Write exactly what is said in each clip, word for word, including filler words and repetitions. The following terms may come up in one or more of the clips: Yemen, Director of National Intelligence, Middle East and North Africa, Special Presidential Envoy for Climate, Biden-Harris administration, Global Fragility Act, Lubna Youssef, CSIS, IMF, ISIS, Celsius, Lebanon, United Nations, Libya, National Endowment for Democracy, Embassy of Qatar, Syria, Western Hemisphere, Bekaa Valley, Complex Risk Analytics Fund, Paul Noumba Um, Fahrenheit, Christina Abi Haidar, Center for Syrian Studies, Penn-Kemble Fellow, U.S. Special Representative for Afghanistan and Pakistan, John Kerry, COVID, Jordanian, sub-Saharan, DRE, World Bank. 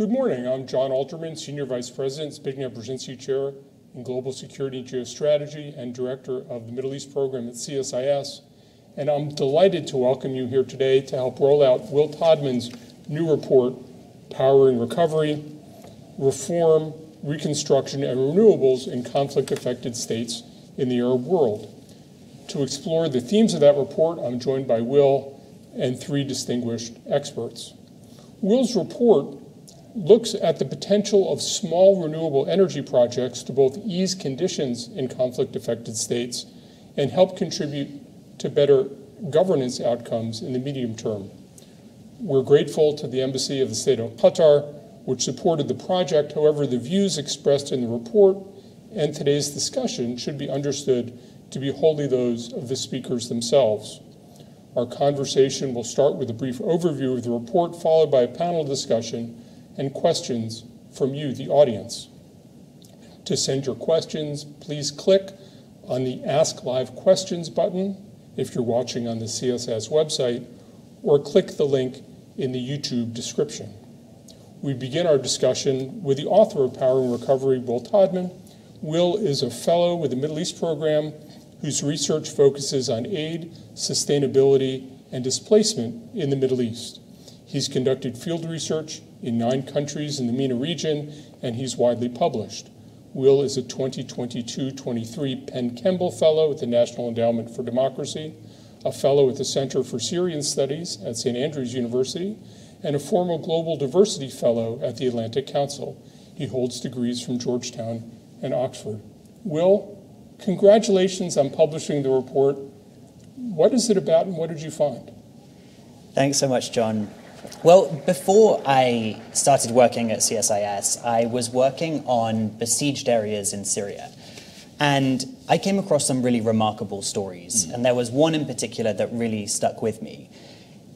Good morning. I'm John Alterman, Senior Vice President, Speaking of Brzezinski Chair in Global Security and Geostrategy and Director of the Middle East Program at C S I S. And I'm delighted to welcome you here today to help roll out Will Todman's new report, Powering Recovery, Reform, Reconstruction, and Renewables in Conflict-Affected States in the Arab World. To explore the themes of that report, I'm joined by Will and three distinguished experts. Will's report looks at the potential of small renewable energy projects to both ease conditions in conflict-affected states and help contribute to better governance outcomes in the medium term. We're grateful to the Embassy of the State of Qatar, which supported the project. However, the views expressed in the report and today's discussion should be understood to be wholly those of the speakers themselves. Our conversation will start with a brief overview of the report, followed by a panel discussion and questions from you, the audience. To send your questions, please click on the Ask Live Questions button if you're watching on the C S I S website, or click the link in the YouTube description. We begin our discussion with the author of Powering Recovery, Will Todman. Will is a fellow with the Middle East Program whose research focuses on aid, sustainability, and displacement in the Middle East. He's conducted field research in nine countries in the MENA region, and he's widely published. Will is a twenty twenty-two twenty-three Penn-Kemble Fellow at the National Endowment for Democracy, a fellow at the Center for Syrian Studies at Saint Andrews University, and a former Global Diversity Fellow at the Atlantic Council. He holds degrees from Georgetown and Oxford. Will, congratulations on publishing the report. What is it about and what did you find? Thanks so much, John. Well, before I started working at C S I S, I was working on besieged areas in Syria. And I came across some really remarkable stories. Mm. And there was one in particular that really stuck with me.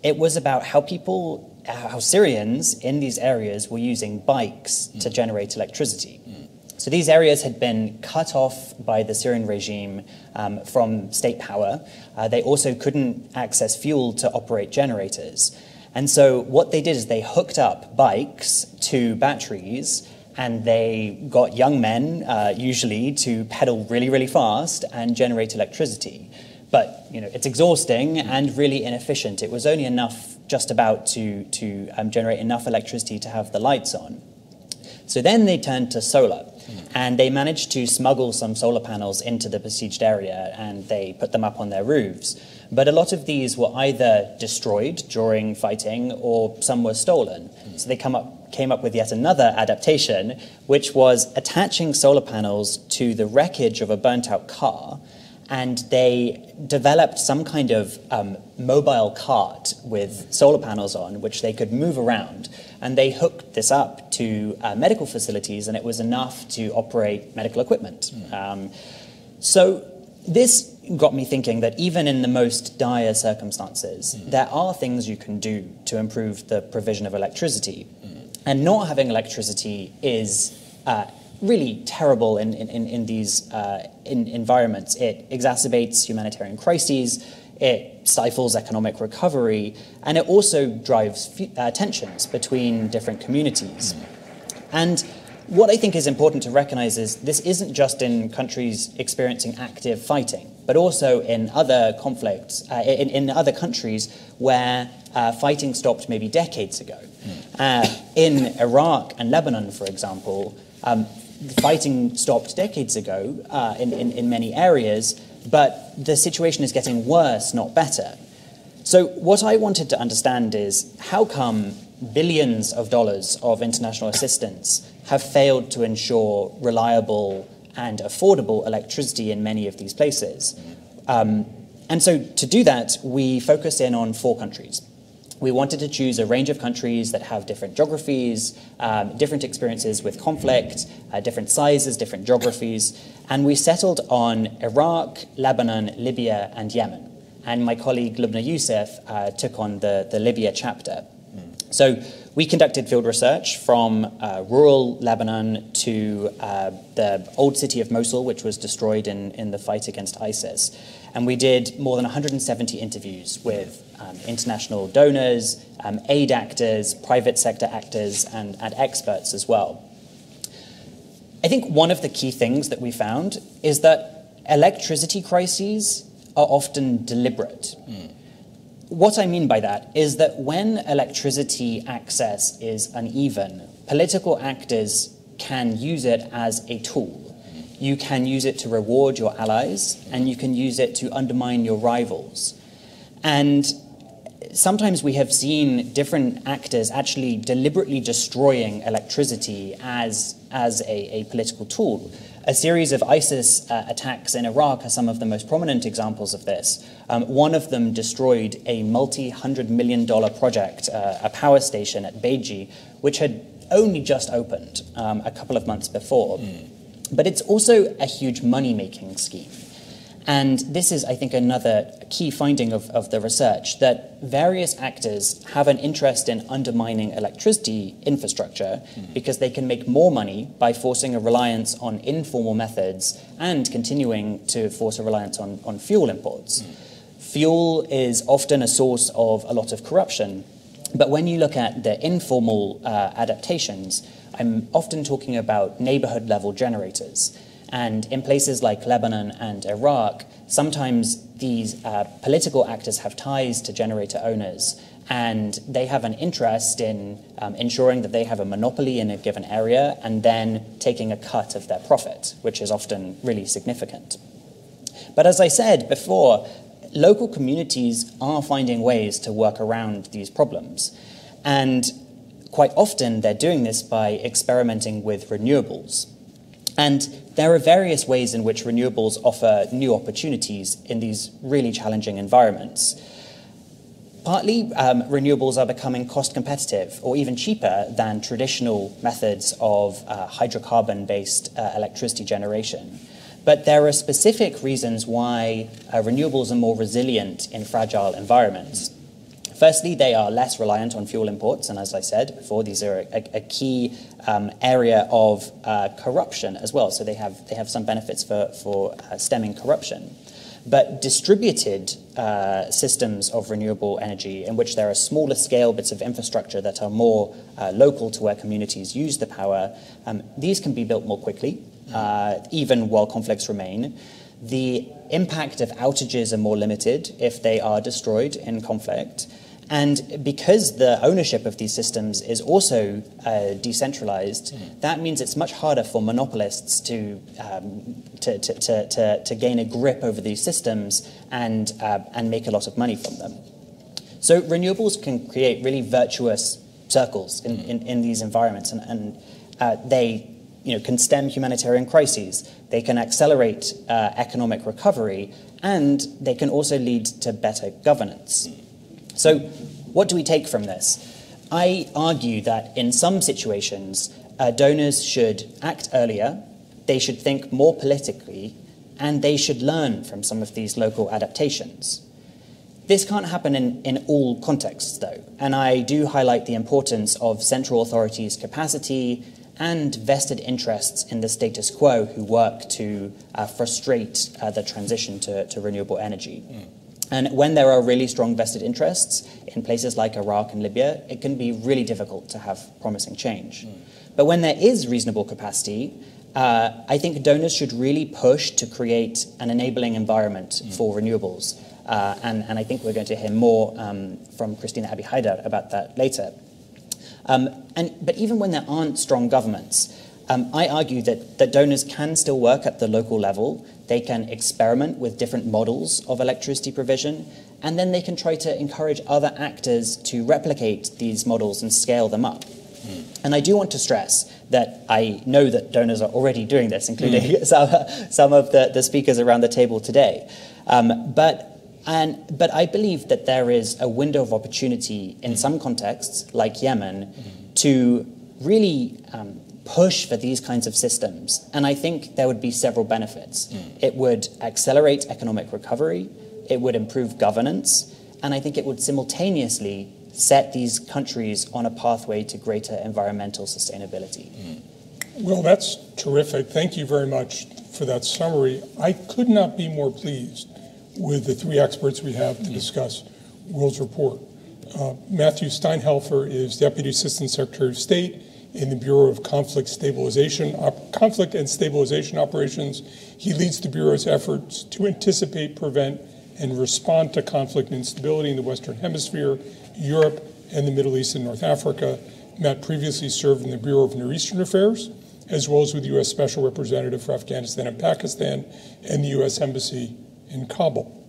It was about how people, how Syrians in these areas were using bikes mm. to generate electricity. Mm. So these areas had been cut off by the Syrian regime um, from state power. Uh, they also couldn't access fuel to operate generators. And so what they did is they hooked up bikes to batteries, and they got young men, uh, usually, to pedal really, really fast and generate electricity. But you know, it's exhausting and really inefficient. It was only enough, just about, to, to um, generate enough electricity to have the lights on. So then they turned to solar, and they managed to smuggle some solar panels into the besieged area, and they put them up on their roofs. But a lot of these were either destroyed during fighting or some were stolen. So they come up, came up with yet another adaptation, which was attaching solar panels to the wreckage of a burnt-out car, and they developed some kind of um, mobile cart with solar panels on, which they could move around. And they hooked this up to uh, medical facilities, and it was enough to operate medical equipment. Mm. Um, so this got me thinking that even in the most dire circumstances, mm. there are things you can do to improve the provision of electricity. Mm. And not having electricity is uh, really terrible in, in, in these uh, in environments. It exacerbates humanitarian crises, it stifles economic recovery, and it also drives uh, tensions between different communities. Mm. And what I think is important to recognize is this isn't just in countries experiencing active fighting, but also in other conflicts, uh, in, in other countries where uh, fighting stopped maybe decades ago. Mm. Uh, in Iraq and Lebanon, for example, um, fighting stopped decades ago uh, in, in, in many areas, but the situation is getting worse, not better. So what I wanted to understand is how come billions of dollars of international assistance have failed to ensure reliable and affordable electricity in many of these places. Um, and so to do that, we focus in on four countries. We wanted to choose a range of countries that have different geographies, um, different experiences with conflict, uh, different sizes, different geographies, and we settled on Iraq, Lebanon, Libya, and Yemen. And my colleague Lubna Youssef uh, took on the, the Libya chapter. So we conducted field research from uh, rural Lebanon to uh, the old city of Mosul, which was destroyed in, in the fight against ISIS. And we did more than one hundred seventy interviews with um, international donors, um, aid actors, private sector actors, and, and experts as well. I think one of the key things that we found is that electricity crises are often deliberate. Mm. What I mean by that is that when electricity access is uneven, political actors can use it as a tool. You can use it to reward your allies, and you can use it to undermine your rivals. And sometimes we have seen different actors actually deliberately destroying electricity as, as a, a political tool. A series of ISIS uh, attacks in Iraq are some of the most prominent examples of this. Um, one of them destroyed a multi-hundred million dollar project, uh, a power station at Beji, which had only just opened um, a couple of months before. Mm. But it's also a huge money-making scheme. And this is, I think, another key finding of, of the research, that various actors have an interest in undermining electricity infrastructure mm-hmm. because they can make more money by forcing a reliance on informal methods and continuing to force a reliance on, on fuel imports. Mm-hmm. Fuel is often a source of a lot of corruption. But when you look at the informal uh, adaptations, I'm often talking about neighborhood-level generators. And in places like Lebanon and Iraq, sometimes these uh, political actors have ties to generator owners, and they have an interest in um, ensuring that they have a monopoly in a given area and then taking a cut of their profit, which is often really significant. But as I said before, local communities are finding ways to work around these problems. And quite often, they're doing this by experimenting with renewables. And there are various ways in which renewables offer new opportunities in these really challenging environments. Partly, um, renewables are becoming cost competitive or even cheaper than traditional methods of uh, hydrocarbon-based uh, electricity generation. But there are specific reasons why uh, renewables are more resilient in fragile environments. Firstly, they are less reliant on fuel imports, and as I said before, these are a, a key um, area of uh, corruption as well, so they have, they have some benefits for, for uh, stemming corruption. But distributed uh, systems of renewable energy, in which there are smaller scale bits of infrastructure that are more uh, local to where communities use the power, um, these can be built more quickly, uh, even while conflicts remain. The impact of outages are more limited if they are destroyed in conflict. And because the ownership of these systems is also uh, decentralized, mm-hmm. that means it's much harder for monopolists to, um, to, to, to, to, to gain a grip over these systems and, uh, and make a lot of money from them. So renewables can create really virtuous circles in, mm-hmm. in, in these environments, and, and uh, they you know, can stem humanitarian crises. They can accelerate uh, economic recovery, and they can also lead to better governance. Mm-hmm. So what do we take from this? I argue that in some situations, uh, donors should act earlier, they should think more politically, and they should learn from some of these local adaptations. This can't happen in, in all contexts, though, and I do highlight the importance of central authorities' capacity and vested interests in the status quo who work to uh, frustrate uh, the transition to, to renewable energy. Mm. And when there are really strong vested interests in places like Iraq and Libya, it can be really difficult to have promising change. Mm. But when there is reasonable capacity, uh, I think donors should really push to create an enabling environment mm. for renewables. Uh, and, and I think we're going to hear more um, from Christina Abi Haidar about that later. Um, and, but even when there aren't strong governments, Um, I argue that, that donors can still work at the local level. They can experiment with different models of electricity provision, and then they can try to encourage other actors to replicate these models and scale them up. Mm. And I do want to stress that I know that donors are already doing this, including mm. some, some of the, the speakers around the table today. Um, but And, but I believe that there is a window of opportunity in mm. some contexts, like Yemen, mm. to really Um, push for these kinds of systems. And I think there would be several benefits. Mm. It would accelerate economic recovery, it would improve governance, and I think it would simultaneously set these countries on a pathway to greater environmental sustainability. Mm. Well, that's terrific. Thank you very much for that summary. I could not be more pleased with the three experts we have to discuss Will's report. Uh, Matthew Steinhelfer is Deputy Assistant Secretary of State in the Bureau of Conflict Stabilization, Op- Conflict and Stabilization Operations. He leads the Bureau's efforts to anticipate, prevent, and respond to conflict and instability in the Western Hemisphere, Europe, and the Middle East and North Africa. Matt previously served in the Bureau of Near Eastern Affairs, as well as with the U S Special Representative for Afghanistan and Pakistan and the U S Embassy in Kabul.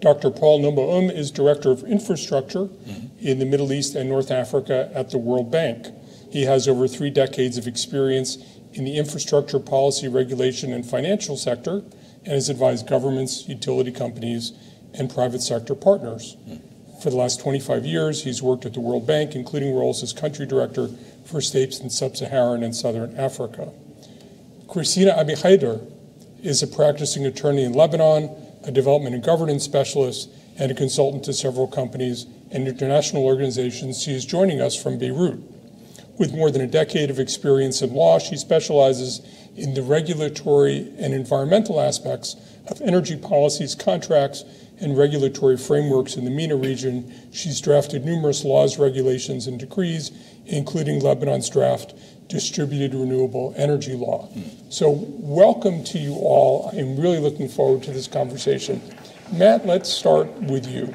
Doctor Paul Noumba Um is Director of Infrastructure mm-hmm. in the Middle East and North Africa at the World Bank. He has over three decades of experience in the infrastructure, policy, regulation, and financial sector, and has advised governments, utility companies, and private sector partners. Mm-hmm. For the last twenty-five years, he's worked at the World Bank, including roles as Country Director for states in Sub-Saharan and Southern Africa. Christina Abi Haidar is a practicing attorney in Lebanon, a development and governance specialist, and a consultant to several companies and international organizations. She is joining us from Beirut. With more than a decade of experience in law, she specializes in the regulatory and environmental aspects of energy policies, contracts, and regulatory frameworks in the MENA region. She's drafted numerous laws, regulations, and decrees, including Lebanon's draft distributed renewable energy law. So welcome to you all. I'm really looking forward to this conversation. Matt, let's start with you.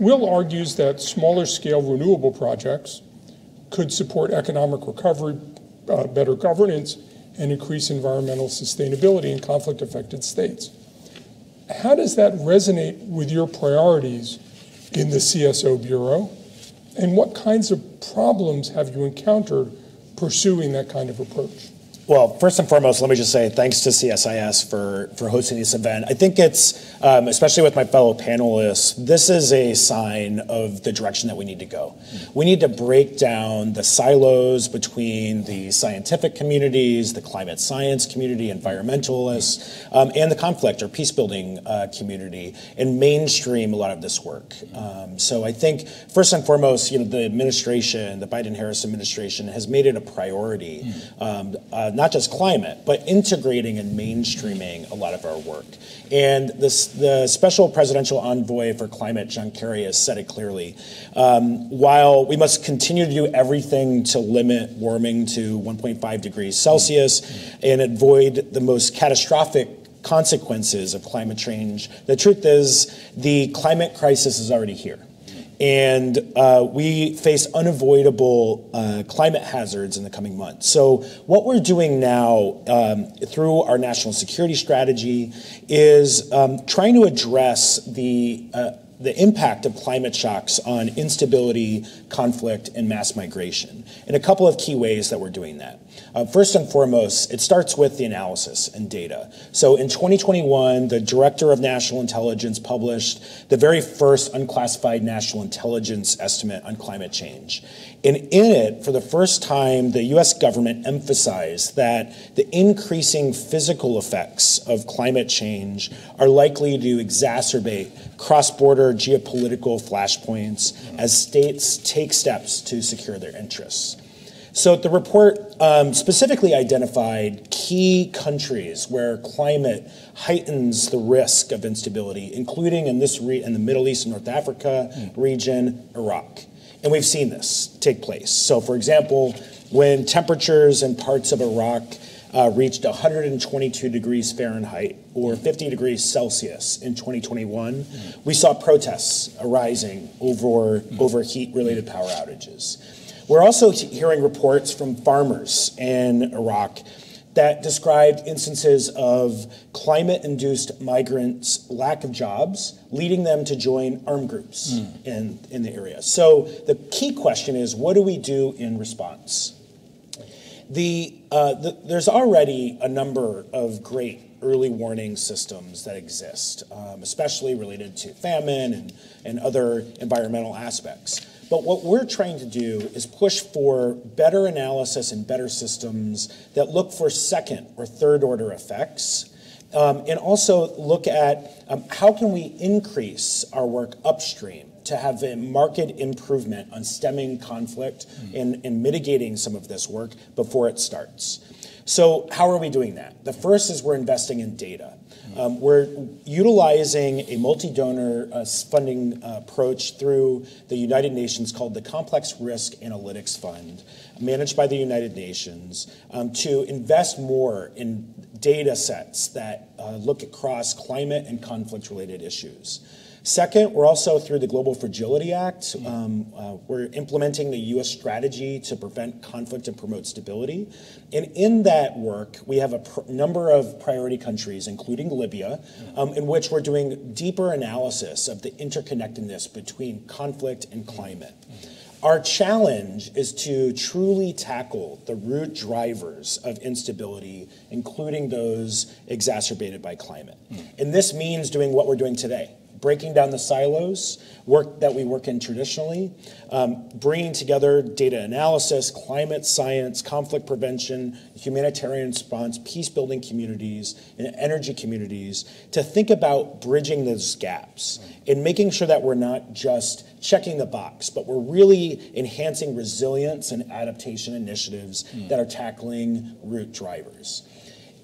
Will argues that smaller scale renewable projects could support economic recovery, uh, better governance, and increase environmental sustainability in conflict affected states. How does that resonate with your priorities in the C S O Bureau? And what kinds of problems have you encountered pursuing that kind of approach? Well, first and foremost, let me just say thanks to C S I S for, for hosting this event. I think it's, um, especially with my fellow panelists, this is a sign of the direction that we need to go. Mm-hmm. We need to break down the silos between the scientific communities, the climate science community, environmentalists, mm-hmm. um, and the conflict or peace-building uh, community, and mainstream a lot of this work. Mm-hmm. Um, so I think, first and foremost, you know, the administration, the Biden-Harris administration, has made it a priority. Mm-hmm. um, uh, Not just climate, but integrating and mainstreaming a lot of our work. And this, the special presidential envoy for climate, John Kerry, has said it clearly. Um, while we must continue to do everything to limit warming to one point five degrees Celsius mm-hmm. and avoid the most catastrophic consequences of climate change, the truth is the climate crisis is already here. And uh, we face unavoidable uh, climate hazards in the coming months. So what we're doing now um, through our national security strategy is um, trying to address the uh, the impact of climate shocks on instability, conflict, and mass migration in a couple of key ways that we're doing that. Uh, first and foremost, it starts with the analysis and data. So in twenty twenty-one, the Director of National Intelligence published the very first unclassified national intelligence estimate on climate change. And in it, for the first time, the U S government emphasized that the increasing physical effects of climate change are likely to exacerbate cross-border geopolitical flashpoints as states take steps to secure their interests. So the report um, specifically identified key countries where climate heightens the risk of instability, including in this re in the Middle East and North Africa mm. region, Iraq. And we've seen this take place. So for example, when temperatures in parts of Iraq uh, reached one hundred twenty-two degrees Fahrenheit or fifty degrees Celsius in twenty twenty-one, mm. we saw protests arising over, mm. over heat-related power outages. We're also hearing reports from farmers in Iraq that described instances of climate-induced migrants' lack of jobs, leading them to join armed groups mm. in, in the area. So the key question is, what do we do in response? The, uh, the, there's already a number of great early warning systems that exist, um, especially related to famine and, and other environmental aspects. But what we're trying to do is push for better analysis and better systems that look for second or third order effects, um, and also look at um, how can we increase our work upstream to have a marked improvement on stemming conflict mm. and, and mitigating some of this work before it starts. So how are we doing that? The first is we're investing in data. Um, we're utilizing a multi-donor uh, funding uh, approach through the United Nations called the Complex Risk Analytics Fund, managed by the United Nations, um, to invest more in data sets that uh, look across climate and conflict-related issues. Second, we're also, through the Global Fragility Act, um, uh, we're implementing the U S strategy to prevent conflict and promote stability. And in that work, we have a pr number of priority countries, including Libya, um, in which we're doing deeper analysis of the interconnectedness between conflict and climate. Our challenge is to truly tackle the root drivers of instability, including those exacerbated by climate. And this means doing what we're doing today. Breaking down the silos, work that we work in traditionally, um, bringing together data analysis, climate science, conflict prevention, humanitarian response, peace-building communities, and energy communities to think about bridging those gaps and making sure that we're not just checking the box, but we're really enhancing resilience and adaptation initiatives mm. that are tackling root drivers.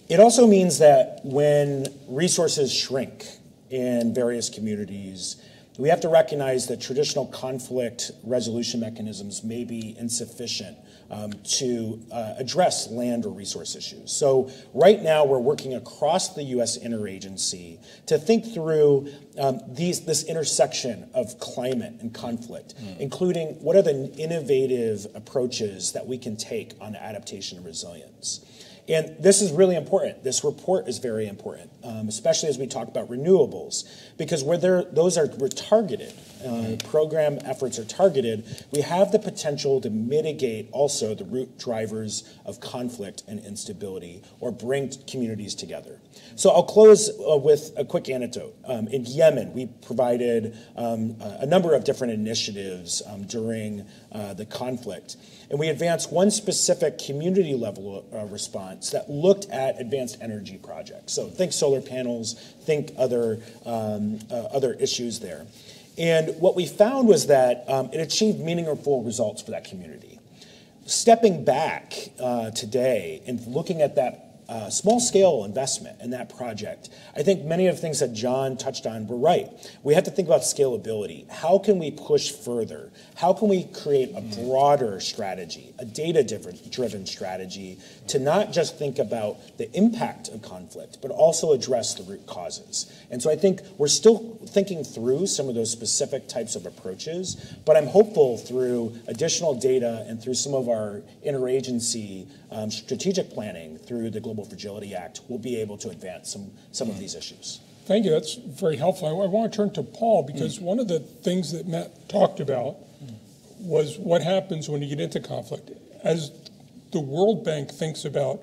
It also means that when resources shrink in various communities, we have to recognize that traditional conflict resolution mechanisms may be insufficient um, to uh, address land or resource issues. So right now we're working across the U S interagency to think through um, these, this intersection of climate and conflict, mm. including what are the innovative approaches that we can take on adaptation and resilience. And this is really important. This report is very important, um, especially as we talk about renewables, because where there, those are we're targeted, uh, program efforts are targeted, we have the potential to mitigate also the root drivers of conflict and instability or bring communities together. So I'll close uh, with a quick anecdote. Um, in Yemen, we provided um, a number of different initiatives um, during uh, the conflict, and we advanced one specific community level uh, response that looked at advanced energy projects. So think solar panels, think other, um, uh, other issues there. And what we found was that um, it achieved meaningful results for that community. Stepping back uh, today and looking at that Uh, small-scale investment in that project, I think many of the things that John touched on were right. We have to think about scalability. How can we push further? How can we create a broader strategy, a data-driven strategy, to not just think about the impact of conflict, but also address the root causes? And so I think we're still thinking through some of those specific types of approaches, but I'm hopeful through additional data and through some of our interagency um, strategic planning through the Global Fragility Act, we'll be able to advance some, some of these issues. Thank you. That's very helpful. I, I want to turn to Paul, because mm. one of the things that Matt talked about mm. was what happens when you get into conflict. As the World Bank thinks about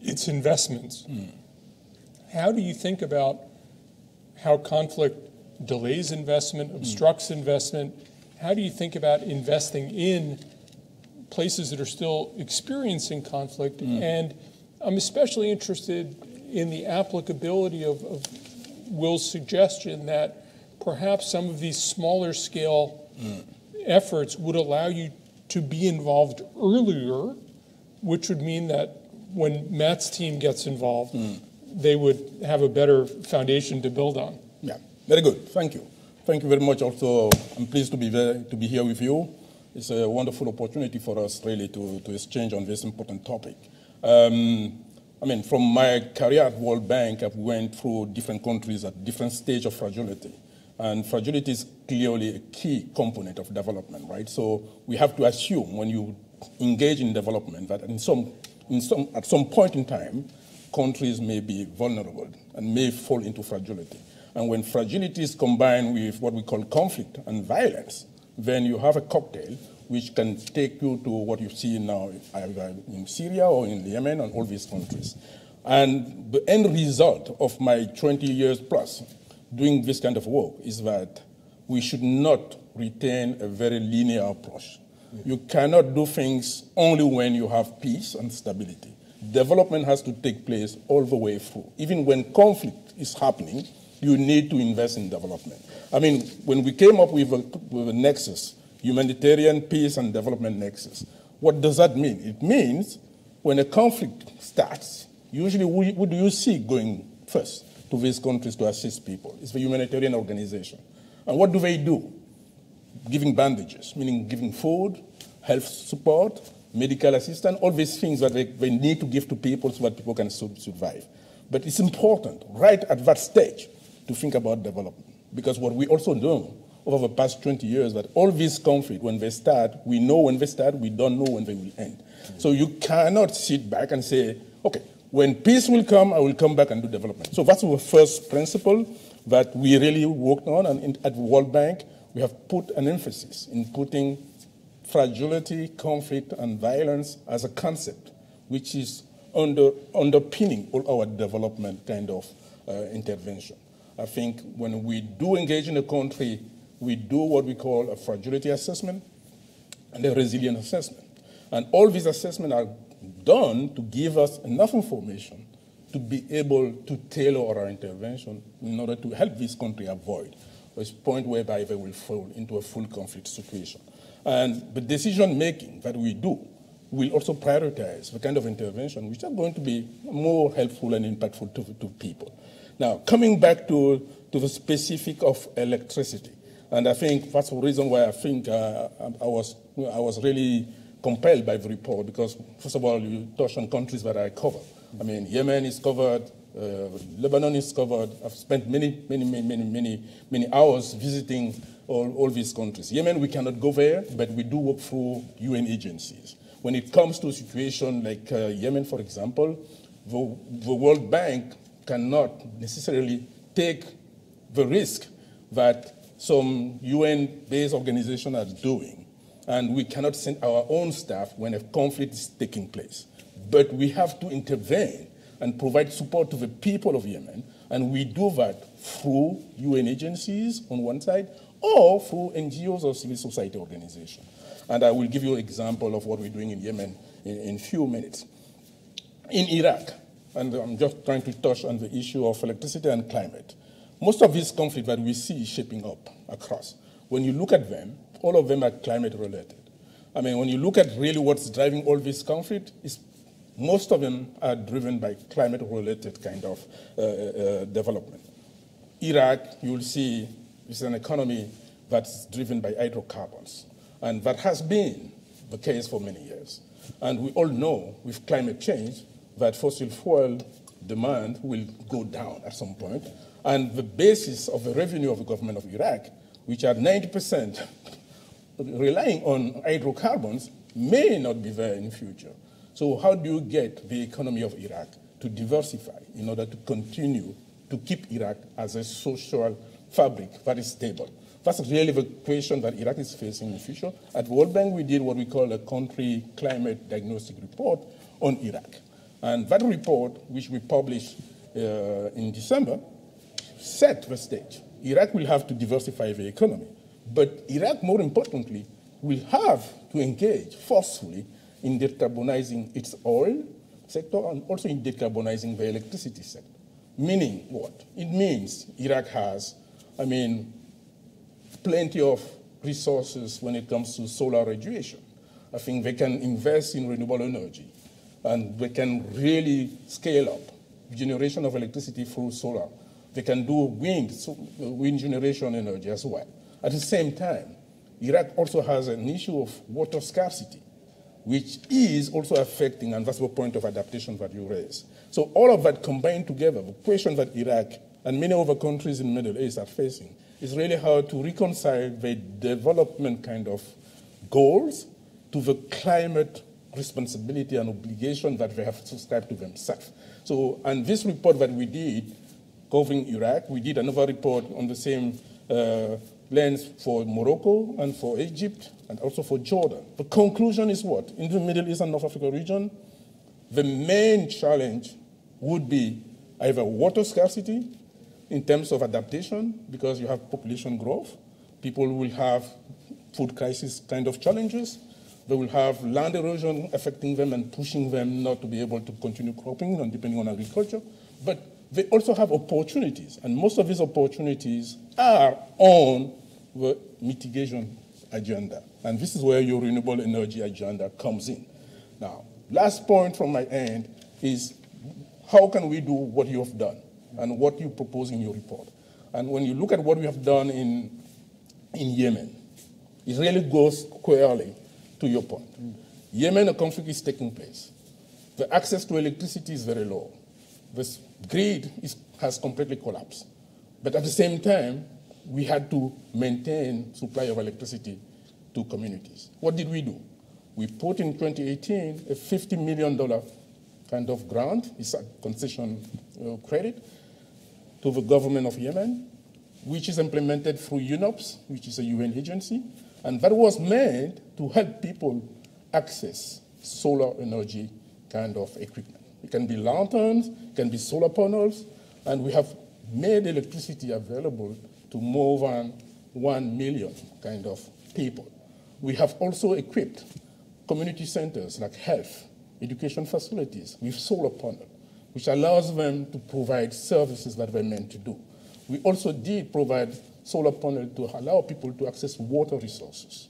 its investments, mm. how do you think about how conflict delays investment, obstructs mm. investment? How do you think about investing in places that are still experiencing conflict? Mm. And I'm especially interested in the applicability of, of Will's suggestion that perhaps some of these smaller scale mm. efforts would allow you to be involved earlier, which would mean that when Matt's team gets involved, mm. they would have a better foundation to build on. Yeah, very good. Thank you. Thank you very much. Also, I'm pleased to be, there, to be here with you. It's a wonderful opportunity for us really to, to exchange on this important topic. Um, I mean, from my career at World Bank, I've went through different countries at different stages of fragility. And fragility is clearly a key component of development, right? So we have to assume when you engage in development that in some, in some, at some point in time, countries may be vulnerable and may fall into fragility. And when fragility is combined with what we call conflict and violence, then you have a cocktail which can take you to what you see now either in Syria or in Yemen and all these countries. And the end result of my twenty years plus doing this kind of work is that we should not retain a very linear approach. Yeah. You cannot do things only when you have peace and stability. Development has to take place all the way through. Even when conflict is happening, you need to invest in development. I mean, when we came up with a, with a nexus, humanitarian peace and development nexus, what does that mean? It means when a conflict starts, usually what do you see going first to these countries to assist people? It's a humanitarian organization. And what do they do? Giving bandages, meaning giving food, health support, medical assistance, all these things that they, they need to give to people so that people can survive. But it's important, right at that stage, to think about development. Because what we also know over the past twenty years, that all these conflicts, when they start, we know when they start, we don't know when they will end. Mm-hmm. So you cannot sit back and say, okay, when peace will come, I will come back and do development. So that's the first principle that we really worked on. And in, at the World Bank, we have put an emphasis in putting fragility, conflict, and violence as a concept, which is under, underpinning all our development kind of uh, intervention. I think when we do engage in a country, we do what we call a fragility assessment and a resilience assessment. And all these assessments are done to give us enough information to be able to tailor our intervention in order to help this country avoid this point whereby they will fall into a full conflict situation. And the decision-making that we do will also prioritize the kind of intervention which are going to be more helpful and impactful to, to people. Now, coming back to, to the specific of electricity, and I think that's the reason why I think uh, I, was, I was really compelled by the report, because, first of all, you touched on countries that I cover. I mean, Yemen is covered, uh, Lebanon is covered. I've spent many, many, many, many, many, many hours visiting all, all these countries. Yemen, we cannot go there, but we do work through U N agencies. When it comes to a situation like uh, Yemen, for example, the, the World Bank cannot necessarily take the risk that some U N-based organizations are doing, and we cannot send our own staff when a conflict is taking place. But we have to intervene and provide support to the people of Yemen, and we do that through U N agencies on one side, or through N G Os or civil society organizations. And I will give you an example of what we're doing in Yemen in a few minutes. In Iraq, and I'm just trying to touch on the issue of electricity and climate, most of these conflicts that we see shaping up across, when you look at them, all of them are climate related. I mean, when you look at really what's driving all this conflict, is most of them are driven by climate related kind of uh, uh, development. Iraq, you'll see, is an economy that's driven by hydrocarbons. And that has been the case for many years. And we all know with climate change that fossil fuel demand will go down at some point. And the basis of the revenue of the government of Iraq, which are ninety percent relying on hydrocarbons, may not be there in the future. So how do you get the economy of Iraq to diversify in order to continue to keep Iraq as a social fabric that is stable? That's really the question that Iraq is facing in the future. At the World Bank, we did what we call a country climate diagnostic report on Iraq. And that report, which we published uh, in December, set the stage. Iraq will have to diversify the economy, but Iraq, more importantly, will have to engage forcefully in decarbonizing its oil sector and also in decarbonizing the electricity sector. Meaning what? It means Iraq has, I mean, plenty of resources when it comes to solar radiation. I think they can invest in renewable energy, and they can really scale up generation of electricity through solar. They can do wind, so wind generation energy as well. At the same time, Iraq also has an issue of water scarcity, which is also affecting, and that's the point of adaptation that you raise. So all of that combined together, the question that Iraq and many other countries in the Middle East are facing is really how to reconcile the development kind of goals to the climate responsibility and obligation that they have subscribed to themselves. So, and this report that we did covering Iraq, we did another report on the same uh, lens for Morocco and for Egypt and also for Jordan. The conclusion is what? In the Middle East and North Africa region, the main challenge would be either water scarcity in terms of adaptation, because you have population growth, people will have food crisis kind of challenges, they will have land erosion affecting them and pushing them not to be able to continue cropping and depending on agriculture. But they also have opportunities, and most of these opportunities are on the mitigation agenda. And this is where your renewable energy agenda comes in. Now, last point from my end is how can we do what you have done and what you propose in your report? And when you look at what we have done in, in Yemen, it really goes squarely to your point. Mm. Yemen, a conflict is taking place. The access to electricity is very low. The grid is, has completely collapsed. But at the same time, we had to maintain supply of electricity to communities. What did we do? We put in twenty eighteen a fifty million dollar kind of grant, it's a concession uh, credit, to the government of Yemen, which is implemented through UNOPS, which is a U N agency, and that was meant to help people access solar energy kind of equipment. It can be lanterns, it can be solar panels, and we have made electricity available to more than one million kind of people. We have also equipped community centers like health, education facilities with solar panels, which allows them to provide services that they're meant to do. We also did provide solar panels to allow people to access water resources.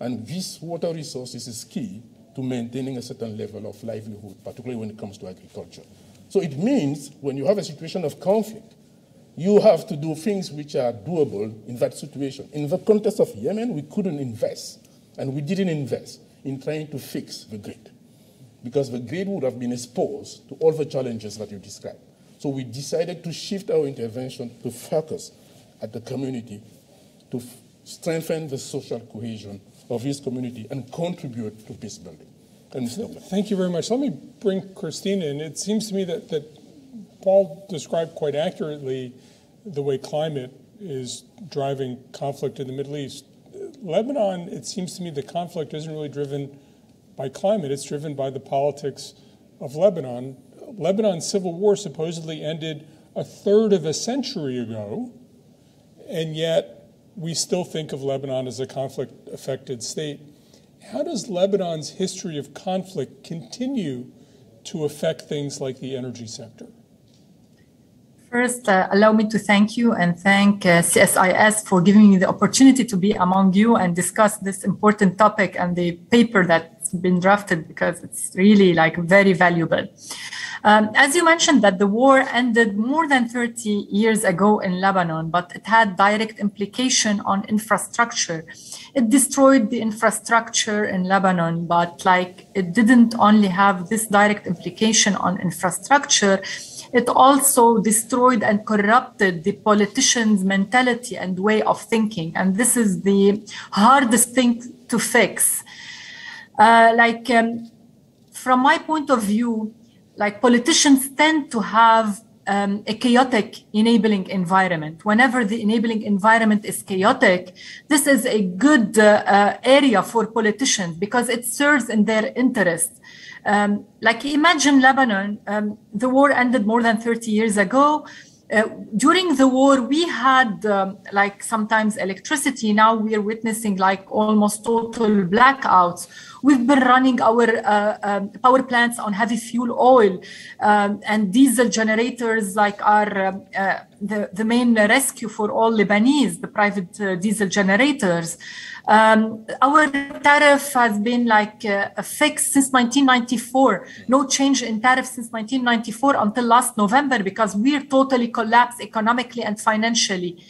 And these water resources is key to maintaining a certain level of livelihood, particularly when it comes to agriculture. So it means when you have a situation of conflict, you have to do things which are doable in that situation. In the context of Yemen, we couldn't invest, and we didn't invest in trying to fix the grid, because the grid would have been exposed to all the challenges that you described. So we decided to shift our intervention to focus at the community, to strengthen the social cohesion of his community and contribute to peace building. And thank you very much. Let me bring Christina in. It seems to me that, that Paul described quite accurately the way climate is driving conflict in the Middle East. Lebanon, it seems to me the conflict isn't really driven by climate, it's driven by the politics of Lebanon. Lebanon's civil war supposedly ended a third of a century ago, and yet we still think of Lebanon as a conflict-affected state. How does Lebanon's history of conflict continue to affect things like the energy sector? First, uh, allow me to thank you and thank uh, C S I S for giving me the opportunity to be among you and discuss this important topic and the paper that's been drafted, because it's really like very valuable. Um, as you mentioned that the war ended more than thirty years ago in Lebanon, but it had direct implication on infrastructure. It destroyed the infrastructure in Lebanon, but like it didn't only have this direct implication on infrastructure, it also destroyed and corrupted the politicians' mentality and way of thinking. And this is the hardest thing to fix. Uh, like, um, from my point of view, like politicians tend to have um, a chaotic enabling environment. Whenever the enabling environment is chaotic, this is a good uh, uh, area for politicians because it serves in their interests. Um, like imagine Lebanon, um, the war ended more than thirty years ago. Uh, during the war, we had um, like sometimes electricity. Now we are witnessing like almost total blackouts. We've been running our uh, um, power plants on heavy fuel oil, um, and diesel generators like are um, uh, the, the main rescue for all Lebanese, the private uh, diesel generators. Um, our tariff has been like uh, fixed since nineteen ninety-four. No change in tariff since nineteen ninety-four until last November, because we're totally collapsed economically and financially.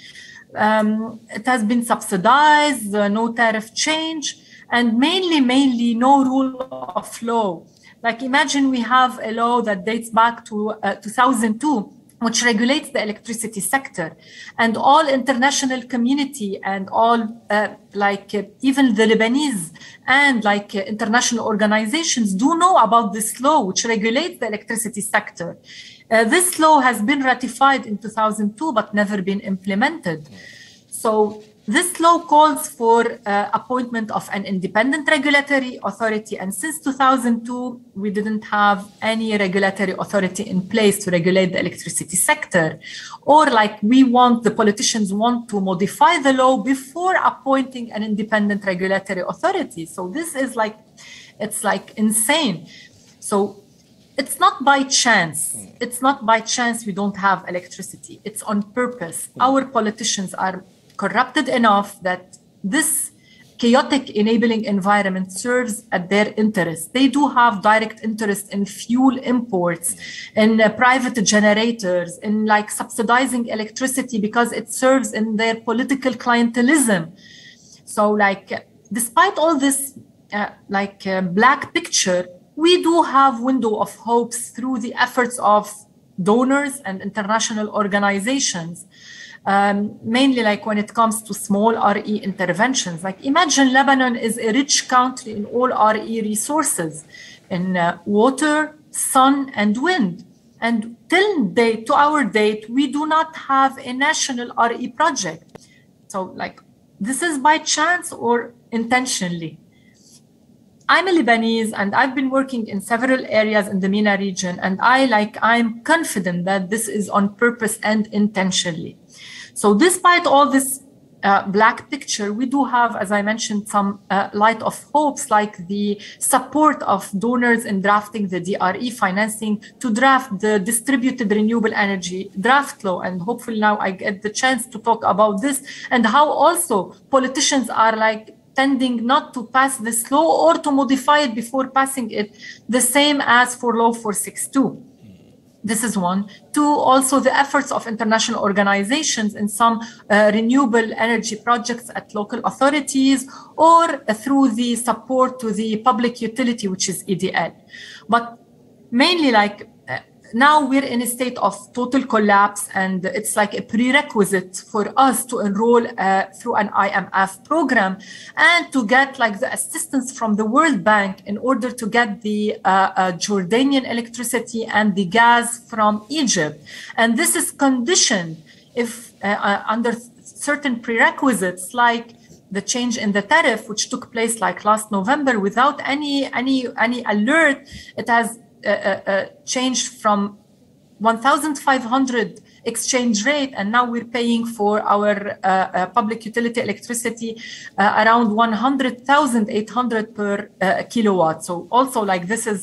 Um, it has been subsidized, uh, no tariff change, and mainly, mainly no rule of law. Like imagine we have a law that dates back to uh, two thousand two, which regulates the electricity sector, and all international community and all uh, like uh, even the Lebanese and like uh, international organizations do know about this law, which regulates the electricity sector. Uh, this law has been ratified in two thousand two, but never been implemented. So this law calls for uh, appointment of an independent regulatory authority, and since two thousand two, we didn't have any regulatory authority in place to regulate the electricity sector. Or like we want, the politicians want to modify the law before appointing an independent regulatory authority. So this is like, it's like insane. So it's not by chance. It's not by chance we don't have electricity. It's on purpose. Our politicians are corrupted enough that this chaotic enabling environment serves at their interest. They do have direct interest in fuel imports, in uh, private generators, in like subsidizing electricity because it serves in their political clientelism. So like, despite all this uh, like uh, black picture, we do have window of hopes through the efforts of donors and international organizations. Um, mainly like when it comes to small R E interventions, like imagine Lebanon is a rich country in all R E resources, in uh, water, sun, and wind. And till date, to our date, we do not have a national R E project. So like, this is by chance or intentionally. I'm a Lebanese and I've been working in several areas in the MENA region. And I like, I'm confident that this is on purpose and intentionally. So despite all this uh, black picture, we do have, as I mentioned, some uh, light of hopes, like the support of donors in drafting the D R E financing to draft the distributed renewable energy draft law. And hopefully now I get the chance to talk about this and how also politicians are like tending not to pass this law or to modify it before passing it, the same as for Law four sixty-two. This is one. Two, also the efforts of international organizations in some uh, renewable energy projects at local authorities or through the support to the public utility, which is E D L. But mainly like uh, now we're in a state of total collapse and it's like a prerequisite for us to enroll uh, through an I M F program and to get like the assistance from the World Bank in order to get the uh, uh, Jordanian electricity and the gas from Egypt. And this is conditioned if uh, uh, under certain prerequisites like the change in the tariff, which took place like last November without any, any, any alert. It has Uh, uh, changed from one thousand five hundred exchange rate, and now we're paying for our uh, uh, public utility electricity uh, around one hundred thousand eight hundred per uh, kilowatt. So also like this is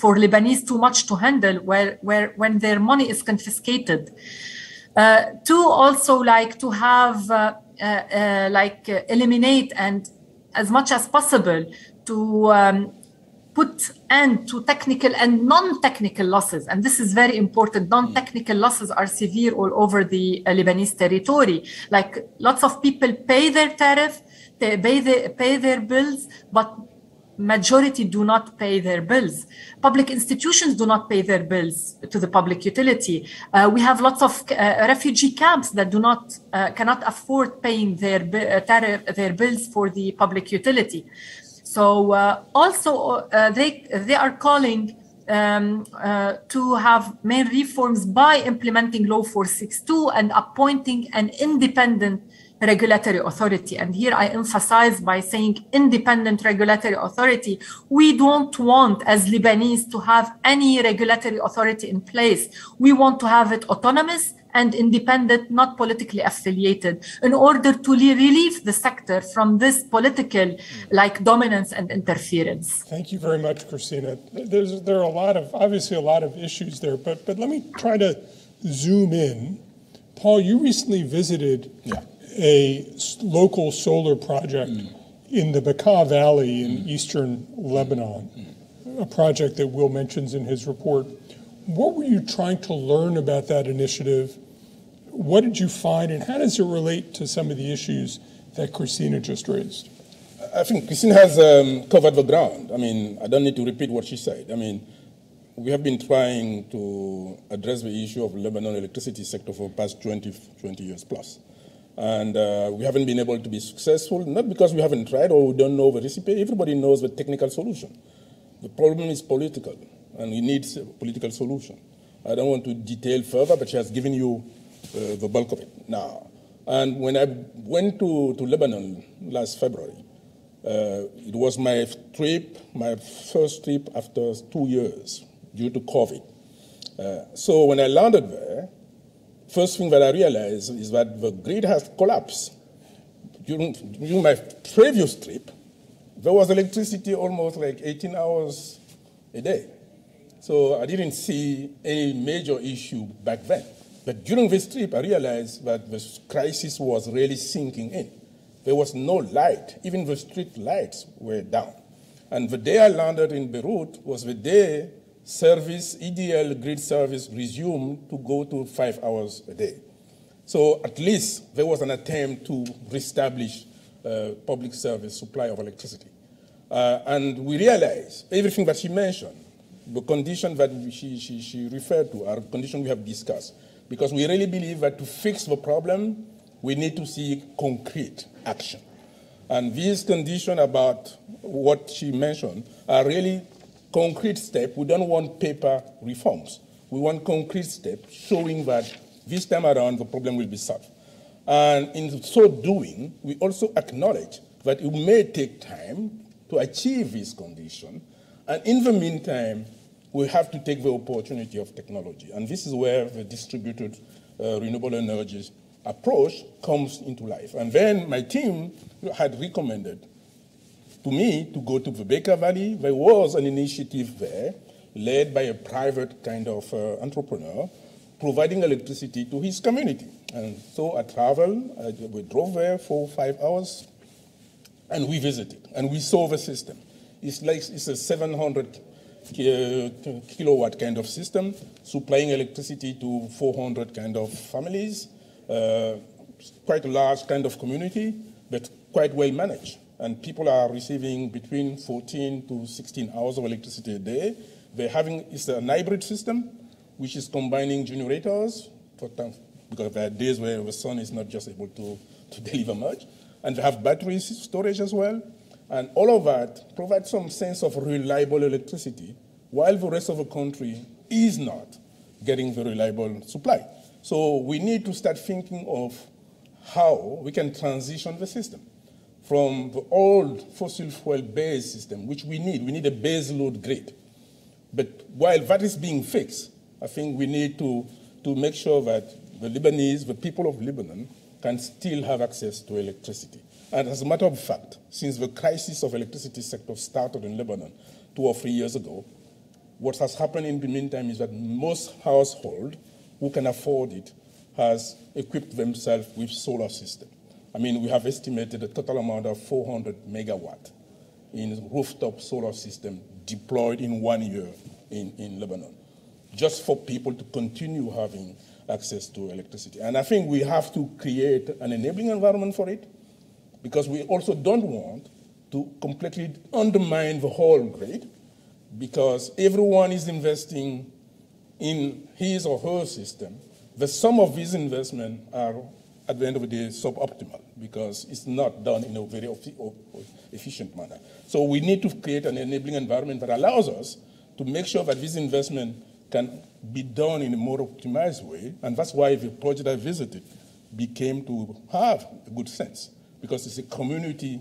for Lebanese too much to handle where, where when their money is confiscated. Uh, two, also like to have uh, uh, uh, like uh, eliminate and as much as possible to um, put end to technical and non-technical losses. And this is very important. Non-technical losses are severe all over the uh, Lebanese territory. Like lots of people pay their tariff, they pay, the, pay their bills, but majority do not pay their bills. Public institutions do not pay their bills to the public utility. Uh, we have lots of uh, refugee camps that do not, uh, cannot afford paying their, uh, tariff, their bills for the public utility. So uh, also uh, they, they are calling um, uh, to have main reforms by implementing Law four sixty-two and appointing an independent regulatory authority. And here I emphasize by saying independent regulatory authority. We don't want as Lebanese to have any regulatory authority in place. We want to have it autonomous and independent, not politically affiliated, in order to relieve the sector from this political like dominance and interference. Thank you very much, Christina. There's, there are a lot of, obviously a lot of issues there, but, but let me try to zoom in. Paul, you recently visited yeah. a local solar project mm. in the Bekaa Valley in mm. eastern Lebanon, mm. a project that Will mentions in his report. What were you trying to learn about that initiative? What did you find, and how does it relate to some of the issues that Christina just raised? I think Christina has um, covered the ground. I mean, I don't need to repeat what she said. I mean, we have been trying to address the issue of Lebanon electricity sector for the past twenty, twenty years plus. And uh, we haven't been able to be successful, not because we haven't tried or we don't know the recipe. Everybody knows the technical solution. The problem is political, and we need a political solution. I don't want to detail further, but she has given you Uh, the bulk of it now. And when I went to, to Lebanon last February, uh, it was my trip, my first trip after two years due to COVID. Uh, so when I landed there, first thing that I realized is that the grid has collapsed. During, during my previous trip, there was electricity almost like eighteen hours a day. So I didn't see any major issue back then. But during this trip, I realized that the crisis was really sinking in. There was no light. Even the street lights were down. And the day I landed in Beirut was the day service, E D L grid service, resumed to go to five hours a day. So at least there was an attempt to reestablish uh, public service supply of electricity. Uh, and we realized everything that she mentioned, the condition that she, she, she referred to, are conditions we have discussed, because we really believe that to fix the problem, we need to see concrete action. And these conditions about what she mentioned are really concrete steps. We don't want paper reforms. We want concrete steps showing that this time around the problem will be solved. And in so doing, we also acknowledge that it may take time to achieve this condition. And in the meantime, we have to take the opportunity of technology. And this is where the distributed uh, renewable energies approach comes into life. And then my team had recommended to me to go to the Bekaa Valley. There was an initiative there led by a private kind of uh, entrepreneur providing electricity to his community. And so I traveled, I, we drove there for five hours, and we visited, and we saw the system. It's like it's a seven hundred kilowatt kind of system, supplying electricity to four hundred kind of families. Uh, quite a large kind of community, but quite well managed. And people are receiving between fourteen to sixteen hours of electricity a day. They're having, it's a hybrid system, which is combining generators, for time, because there are days where the sun is not just able to, to deliver much. And they have battery storage as well. And all of that provides some sense of reliable electricity, while the rest of the country is not getting the reliable supply. So we need to start thinking of how we can transition the system from the old fossil fuel-based system, which we need. We need a base load grid. But while that is being fixed, I think we need to, to make sure that the Lebanese, the people of Lebanon, can still have access to electricity. And as a matter of fact, since the crisis of electricity sector started in Lebanon two or three years ago, what has happened in the meantime is that most households who can afford it has equipped themselves with solar system. I mean, we have estimated a total amount of four hundred megawatt in rooftop solar system deployed in one year in, in Lebanon, just for people to continue having access to electricity. And I think we have to create an enabling environment for it, because we also don't want to completely undermine the whole grid, because everyone is investing in his or her system. The sum of these investments are, at the end of the day, suboptimal, because it's not done in a very efficient manner. So we need to create an enabling environment that allows us to make sure that this investment can be done in a more optimized way, and that's why the project I visited became to have a good sense, because it's a community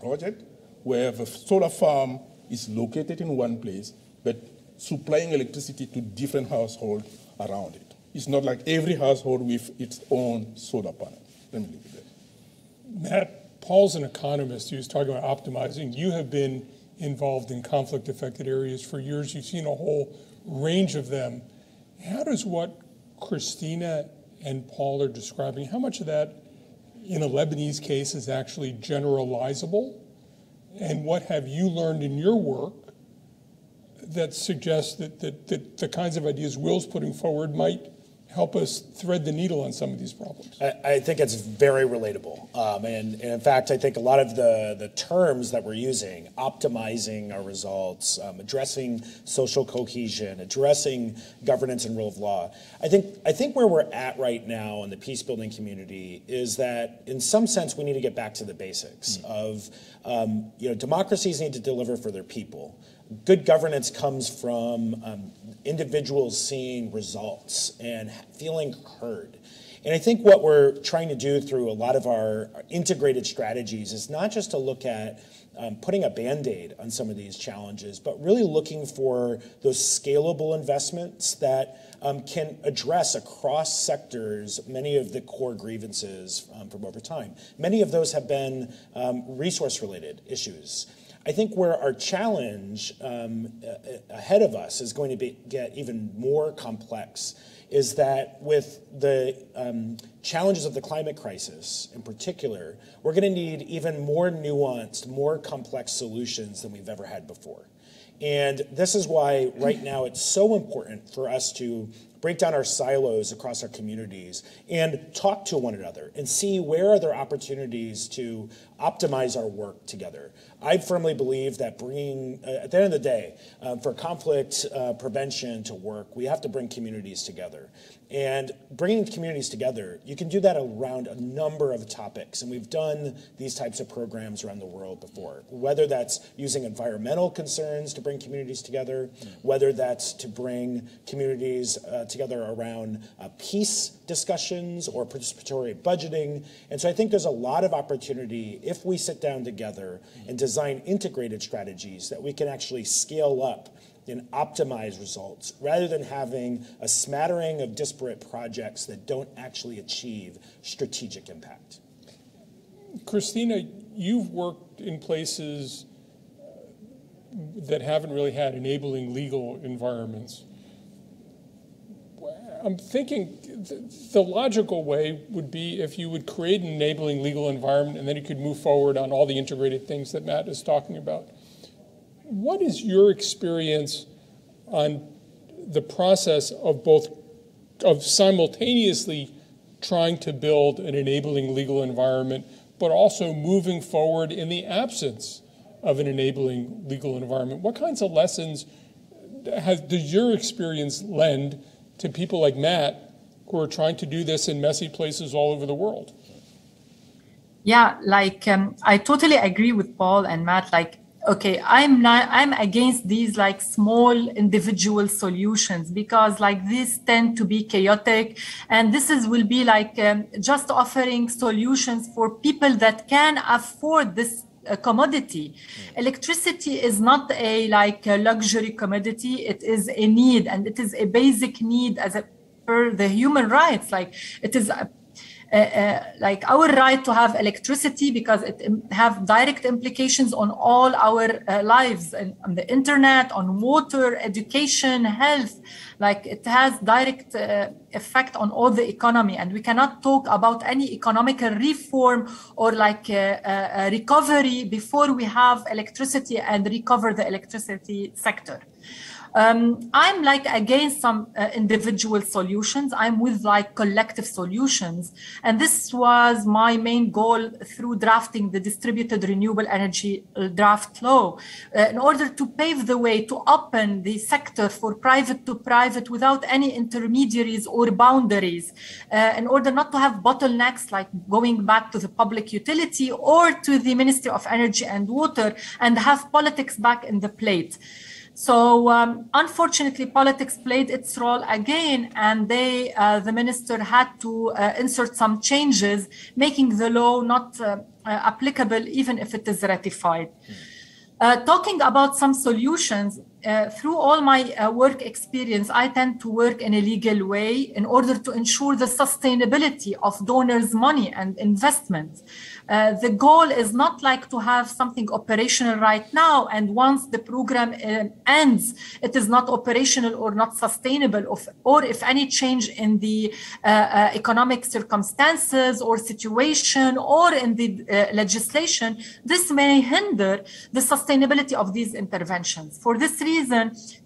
project where the solar farm is located in one place, but supplying electricity to different households around it. It's not like every household with its own solar panel. Let me leave it there. Matt, Paul's an economist. He was talking about optimizing. You have been involved in conflict-affected areas for years. You've seen a whole range of them. How does what Christina and Paul are describing, how much of that in a Lebanese case is actually generalizable? And what have you learned in your work that suggests that, that, that the kinds of ideas Will's putting forward might help us thread the needle on some of these problems? I, I think it's very relatable. Um, and, and in fact, I think a lot of the, the terms that we're using, optimizing our results, um, addressing social cohesion, addressing governance and rule of law, I think, I think where we're at right now in the peace-building community is that, in some sense, we need to get back to the basics mm-hmm. of, um, you know, democracies need to deliver for their people. Good governance comes from um, individuals seeing results and feeling heard. And I think what we're trying to do through a lot of our integrated strategies is not just to look at um, putting a Band-Aid on some of these challenges, but really looking for those scalable investments that um, can address across sectors many of the core grievances um, from over time. Many of those have been um, resource-related issues. I think where our challenge um, ahead of us is going to be, get even more complex is that with the um, challenges of the climate crisis in particular, we're going to need even more nuanced, more complex solutions than we've ever had before. And this is why right now it's so important for us to break down our silos across our communities and talk to one another and see where are there opportunities to optimize our work together. I firmly believe that bringing, uh, at the end of the day, uh, for conflict uh, prevention to work, we have to bring communities together. And bringing communities together, you can do that around a number of topics. And we've done these types of programs around the world before, whether that's using environmental concerns to bring communities together, whether that's to bring communities uh, together around uh, peace discussions or participatory budgeting. And so I think there's a lot of opportunity if we sit down together and design integrated strategies that we can actually scale up and optimize results rather than having a smattering of disparate projects that don't actually achieve strategic impact. Christina, you've worked in places that haven't really had enabling legal environments. I'm thinking the logical way would be if you would create an enabling legal environment and then you could move forward on all the integrated things that Matt is talking about. What is your experience on the process of both, of simultaneously trying to build an enabling legal environment, but also moving forward in the absence of an enabling legal environment? What kinds of lessons has, does your experience lend to people like Matt, who are trying to do this in messy places all over the world? Yeah, like um, I totally agree with Paul and Matt. Like, okay, I'm not, I'm against these like small individual solutions because like these tend to be chaotic, and this is will be like um, just offering solutions for people that can afford this a commodity. Electricity is not a like a luxury commodity. It is a need, and it is a basic need as a, per the human rights. Like it is a, a, a, like our right to have electricity because it have direct implications on all our uh, lives, and on the internet, on water, education, health. Like it has direct uh, effect on all the economy, and we cannot talk about any economical reform or like a, a, a recovery before we have electricity and recover the electricity sector. Um, I'm like against some uh, individual solutions. I'm with like collective solutions. And this was my main goal through drafting the distributed renewable energy draft law uh, in order to pave the way to open the sector for private to private without any intermediaries or boundaries uh, in order not to have bottlenecks like going back to the public utility or to the Ministry of Energy and Water and have politics back in the plate. So um, unfortunately, politics played its role again, and they, uh, the minister had to uh, insert some changes, making the law not uh, uh, applicable even if it is ratified. Uh, talking about some solutions, uh, through all my uh, work experience, I tend to work in a legal way in order to ensure the sustainability of donors' money and investment. Uh, the goal is not like to have something operational right now, and once the program uh, ends, it is not operational or not sustainable, or, or if any change in the uh, uh, economic circumstances or situation or in the uh, legislation, this may hinder the sustainability of these interventions. For this reason,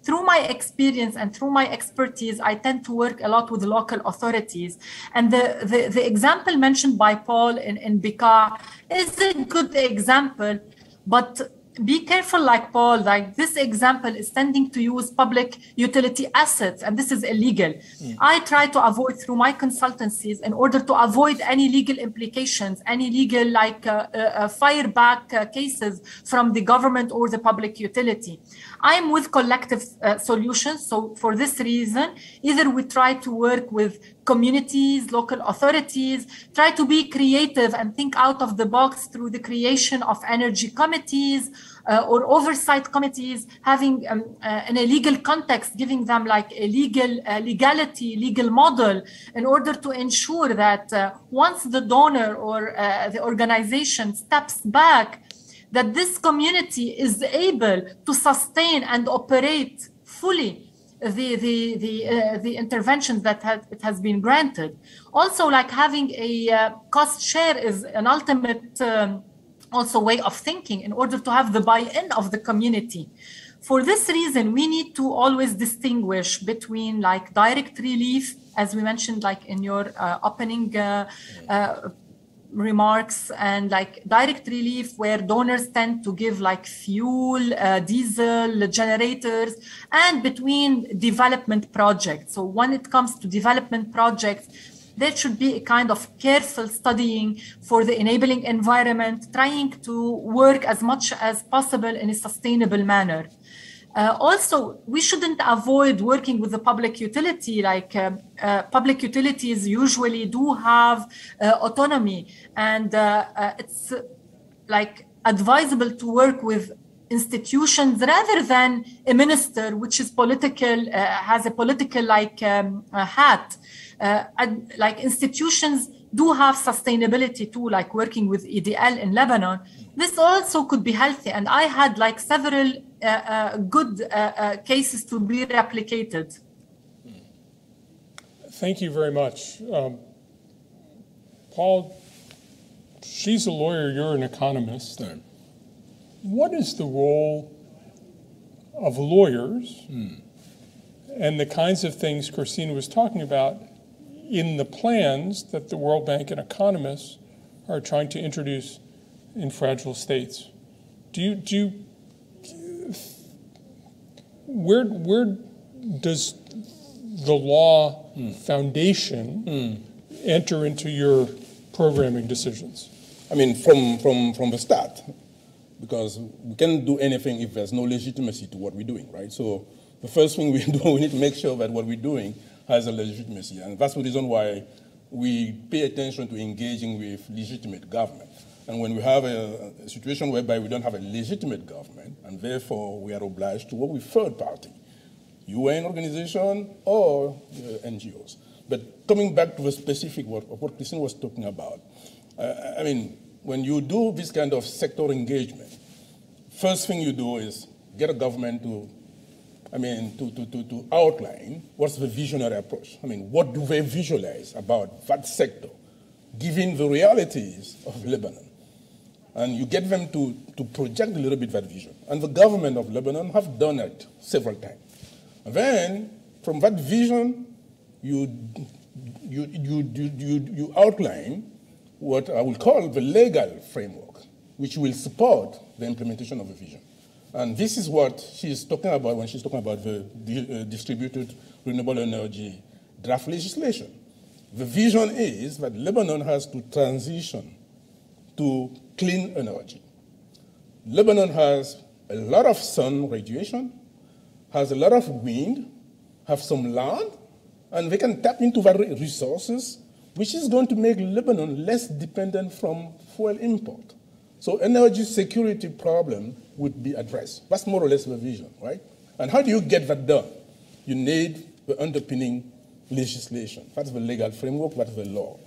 through my experience and through my expertise, I tend to work a lot with local authorities. And the, the, the example mentioned by Paul in, in Bekaa is a good example, but be careful, like Paul, like this example is tending to use public utility assets, and this is illegal. Yeah. I try to avoid through my consultancies in order to avoid any legal implications, any legal like uh, uh, fire back uh, cases from the government or the public utility. I'm with collective uh, solutions. So for this reason, either we try to work with communities, local authorities, try to be creative and think out of the box through the creation of energy committees uh, or oversight committees, having um, uh, in a legal context, giving them like a legal uh, legality, legal model in order to ensure that uh, once the donor or uh, the organization steps back, that this community is able to sustain and operate fully the the the, uh, the intervention that has, it has been granted. Also, like having a uh, cost share is an ultimate um, also way of thinking in order to have the buy-in of the community. For this reason, we need to always distinguish between like direct relief, as we mentioned, like in your uh, opening uh, uh, remarks, and like direct relief where donors tend to give like fuel, uh, diesel, generators, and between development projects. So when it comes to development projects, there should be a kind of careful studying for the enabling environment, trying to work as much as possible in a sustainable manner. Uh, also, we shouldn't avoid working with the public utility, like uh, uh, public utilities usually do have uh, autonomy, and uh, uh, it's uh, like advisable to work with institutions rather than a minister, which is political, uh, has a political like um, uh, hat. Uh, and, like institutions do have sustainability too, like working with E D L in Lebanon. This also could be healthy, and I had like several Uh, uh, good uh, uh, cases to be replicated. Thank you very much. Um, Paul, she's a lawyer, you're an economist. Right. What is the role of lawyers hmm. and the kinds of things Christina was talking about in the plans that the World Bank and economists are trying to introduce in fragile states? Do you, do you Where, where does the law mm. foundation mm. enter into your programming decisions? I mean, from, from, from the start, because we can't do anything if there's no legitimacy to what we're doing, right? So the first thing we do, we need to make sure that what we're doing has a legitimacy. And that's the reason why we pay attention to engaging with legitimate government. And when we have a, a situation whereby we don't have a legitimate government, and therefore we are obliged to work with third party, U N organization or uh, N G Os. But coming back to the specific work of what Christine was talking about, uh, I mean, when you do this kind of sector engagement, first thing you do is get a government to, I mean, to, to, to, to outline what's the visionary approach. I mean, what do they visualize about that sector, given the realities of Lebanon? And you get them to, to project a little bit that vision. And the government of Lebanon have done it several times. And then, from that vision, you, you, you, you, you, you outline what I will call the legal framework, which will support the implementation of the vision. And this is what she's talking about when she's talking about the, the uh, distributed renewable energy draft legislation. The vision is that Lebanon has to transition to clean energy. Lebanon has a lot of sun radiation, has a lot of wind, have some land, and they can tap into that resources, which is going to make Lebanon less dependent from fuel import. So energy security problem would be addressed. That's more or less the vision, right? And how do you get that done? You need the underpinning legislation. That's the legal framework, that's the law.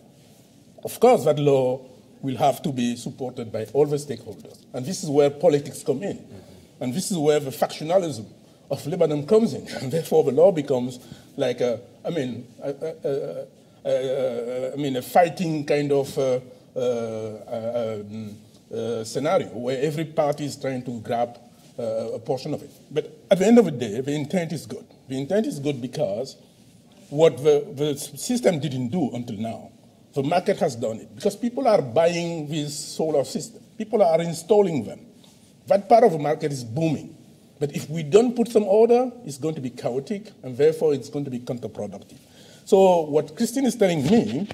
Of course, that law will have to be supported by all the stakeholders. And this is where politics come in. Mm-hmm. And this is where the factionalism of Lebanon comes in. And therefore, the law becomes like a, I mean, a, a, a, a, a, I mean, a fighting kind of uh, uh, uh, um, uh, scenario where every party is trying to grab uh, a portion of it. But at the end of the day, the intent is good. The intent is good because what the, the system didn't do until now, the market has done it, because people are buying these solar systems. People are installing them. That part of the market is booming. But if we don't put some order, it's going to be chaotic, and therefore it's going to be counterproductive. So what Christine is telling me,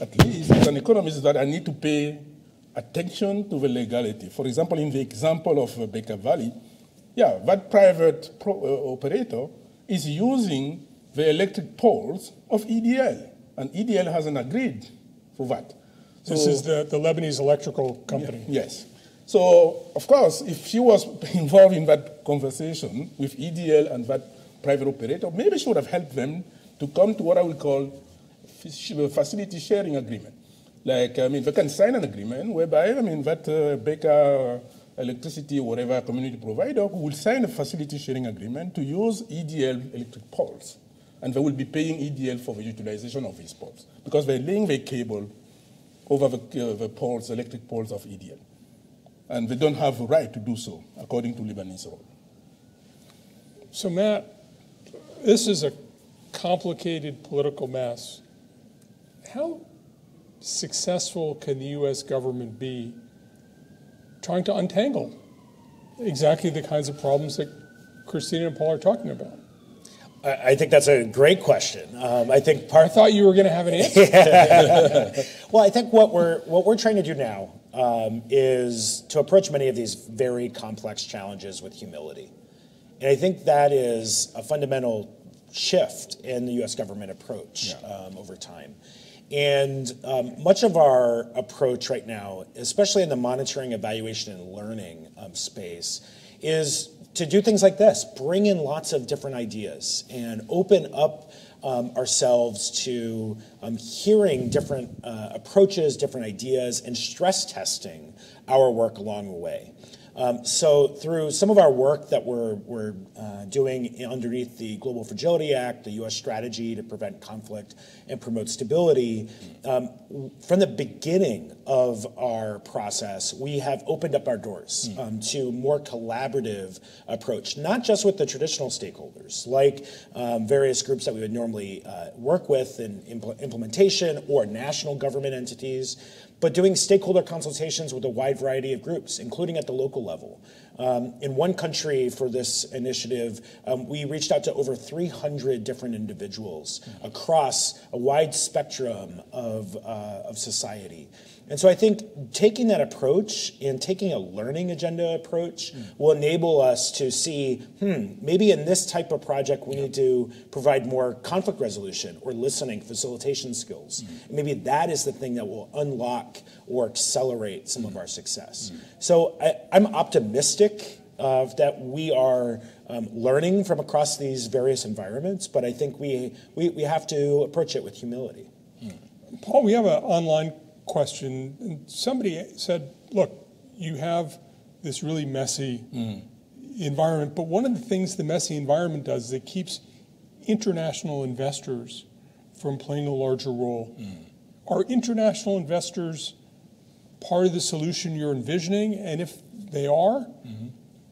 at least as an economist, is that I need to pay attention to the legality. For example, in the example of Bekaa Valley, yeah, that private pro, uh, operator is using the electric poles of E D L, and E D L hasn't agreed for that. So, this is the, the Lebanese electrical company. Yeah, yes. So, of course, if she was involved in that conversation with E D L and that private operator, maybe she would have helped them to come to what I would call a facility sharing agreement. Like, I mean, they can sign an agreement whereby, I mean, that uh, Bekaa electricity, whatever community provider, who will sign a facility sharing agreement to use E D L electric poles. And they will be paying E D L for the utilization of these poles, because they're laying the cable over the, uh, the poles, electric poles of E D L. And they don't have the right to do so, according to Lebanese law. So, Matt, this is a complicated political mess. How successful can the U S government be trying to untangle exactly the kinds of problems that Christina and Paul are talking about? I think that's a great question. Um, I think part I thought you were going to have an answer. Well, I think what we're what we're trying to do now um, is to approach many of these very complex challenges with humility, and I think that is a fundamental shift in the U S government approach yeah. um, over time. And um, much of our approach right now, especially in the monitoring, evaluation, and learning um, space, is to do things like this, bring in lots of different ideas and open up um, ourselves to um, hearing different uh, approaches, different ideas, and stress testing our work along the way. Um, so through some of our work that we're, we're uh, doing underneath the Global Fragility Act, the U S strategy to prevent conflict and promote stability, um, from the beginning of our process, we have opened up our doors um, to more collaborative approach, not just with the traditional stakeholders, like um, various groups that we would normally uh, work with in impl- implementation or national government entities, but doing stakeholder consultations with a wide variety of groups, including at the local level. Um, in one country for this initiative, um, we reached out to over three hundred different individuals mm-hmm. across a wide spectrum of, uh, of society. And so I think taking that approach and taking a learning agenda approach mm. will enable us to see, hmm, maybe in this type of project we yeah. need to provide more conflict resolution or listening, facilitation skills. Mm. And maybe that is the thing that will unlock or accelerate some mm. of our success. Mm. So I, I'm optimistic uh, that we are um, learning from across these various environments, but I think we, we, we have to approach it with humility. Mm. Paul, we have an online question, and somebody said, look, you have this really messy mm. environment, but one of the things the messy environment does is it keeps international investors from playing a larger role. Mm. Are international investors part of the solution you're envisioning? And if they are, mm-hmm.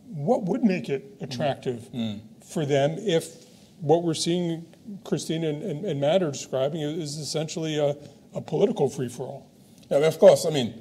what would make it attractive mm. for them if what we're seeing Christina and, and, and Matt are describing is essentially a, a political free-for-all? Yeah, of course. I mean,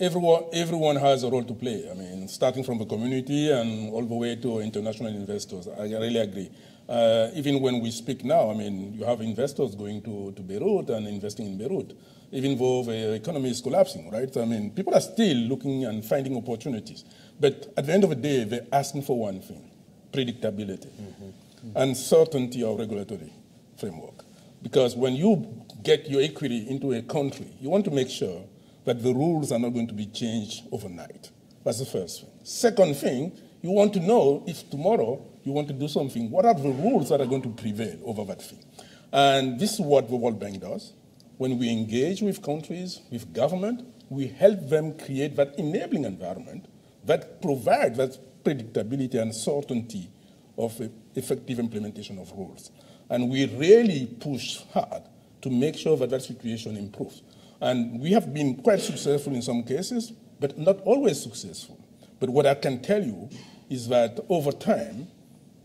everyone, everyone has a role to play. I mean, starting from the community and all the way to international investors. I really agree. Uh, even when we speak now, I mean, you have investors going to, to Beirut and investing in Beirut, even though the economy is collapsing, right? I mean, people are still looking and finding opportunities. But at the end of the day, they're asking for one thing, predictability mm-hmm. Mm-hmm. and certainty of regulatory framework. Because when you get your equity into a country, you want to make sure that the rules are not going to be changed overnight. That's the first thing. Second thing, you want to know if tomorrow you want to do something, what are the rules that are going to prevail over that thing? And this is what the World Bank does. When we engage with countries, with government, we help them create that enabling environment that provides that predictability and certainty of effective implementation of rules. And we really push hard to make sure that that situation improves. And we have been quite successful in some cases, but not always successful. But what I can tell you is that over time,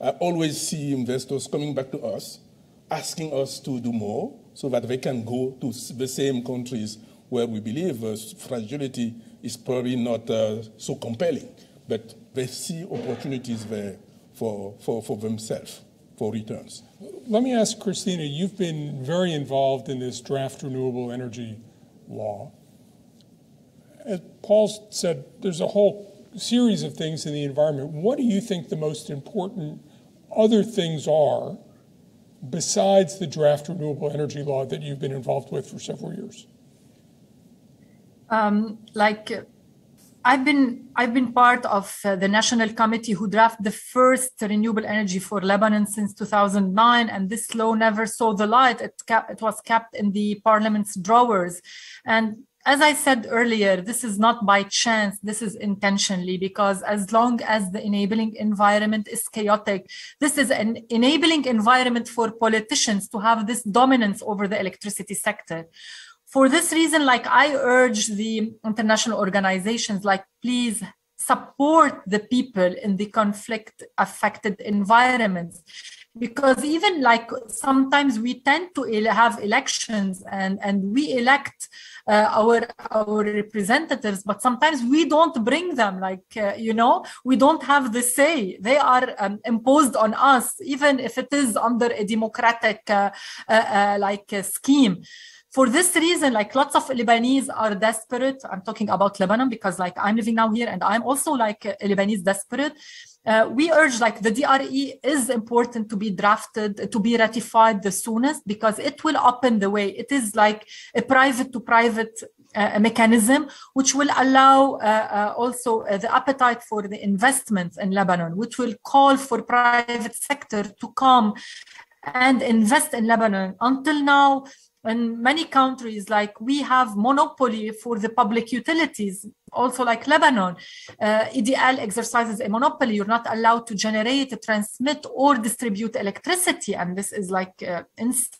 I always see investors coming back to us, asking us to do more so that they can go to the same countries where we believe uh, fragility is probably not uh, so compelling, but they see opportunities there for, for, for themselves. For returns. Let me ask Christina, you've been very involved in this draft renewable energy law. As Paul said, there's a whole series of things in the environment. What do you think the most important other things are besides the draft renewable energy law that you've been involved with for several years? Um, like I've been, I've been part of uh, the National Committee who drafted the first renewable energy for Lebanon since two thousand nine, and this law never saw the light. It, cap it was kept in the parliament's drawers. And as I said earlier, this is not by chance, this is intentionally, because as long as the enabling environment is chaotic, this is an enabling environment for politicians to have this dominance over the electricity sector. For this reason, like I urge the international organizations, like please support the people in the conflict affected environments. Because even like sometimes we tend to have elections and, and we elect uh, our, our representatives, but sometimes we don't bring them, like, uh, you know, we don't have the say. They are um, imposed on us, even if it is under a democratic uh, uh, uh, like uh, scheme. For this reason, like lots of Lebanese are desperate. I'm talking about Lebanon because like I'm living now here and I'm also like a Lebanese desperate. Uh, we urge like the D R E is important to be drafted, to be ratified the soonest, because it will open the way. It is like a private to private uh, mechanism, which will allow uh, uh, also uh, the appetite for the investments in Lebanon, which will call for private sector to come and invest in Lebanon. Until now, in many countries, like we have monopoly for the public utilities, also like Lebanon. Uh, E D L exercises a monopoly. You're not allowed to generate, transmit, or distribute electricity. And this is like uh, insane.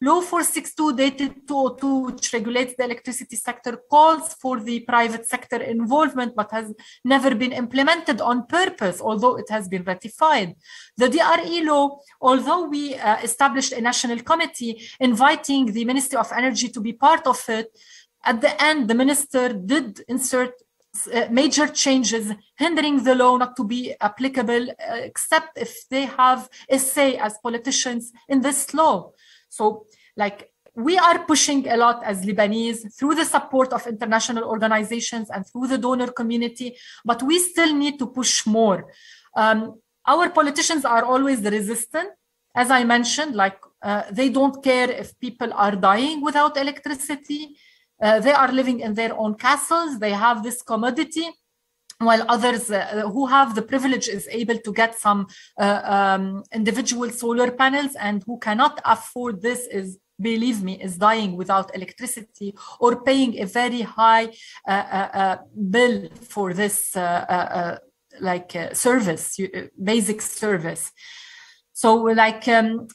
Law four sixty-two dated two oh two, which regulates the electricity sector, calls for the private sector involvement, but has never been implemented on purpose, although it has been ratified. The D R E law, although we uh, established a national committee inviting the Ministry of Energy to be part of it, at the end, the minister did insert uh, major changes, hindering the law not to be applicable, uh, except if they have a say as politicians in this law. So, like, we are pushing a lot as Lebanese through the support of international organizations and through the donor community, but we still need to push more. Um, our politicians are always resistant. As I mentioned, like, uh, they don't care if people are dying without electricity. Uh, they are living in their own castles. They have this commodity, while others uh, who have the privilege is able to get some uh, um, individual solar panels, and who cannot afford this is, believe me, is dying without electricity or paying a very high uh, uh, uh, bill for this uh, uh, like uh, service, basic service. So like, um,